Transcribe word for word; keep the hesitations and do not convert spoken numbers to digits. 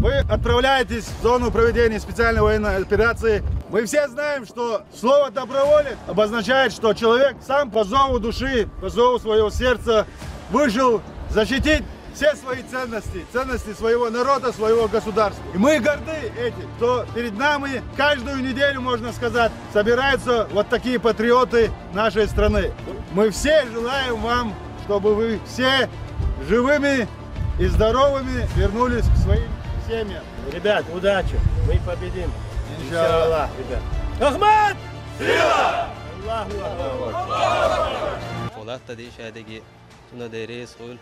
Вы отправляетесь в зону проведения специальной военной операции. Мы все знаем, что слово «доброволец» обозначает, что человек сам по зову души, по зову своего сердца вышел защитить все свои ценности, ценности своего народа, своего государства. И мы горды этим, что перед нами каждую неделю, можно сказать, собираются вот такие патриоты нашей страны. Мы все желаем вам, чтобы вы все живыми и здоровыми вернулись к своим семьям. Ребят, удачи, мы победим. Иншаллах, ребят. Ахмад! Сила! Аллаху Акбар!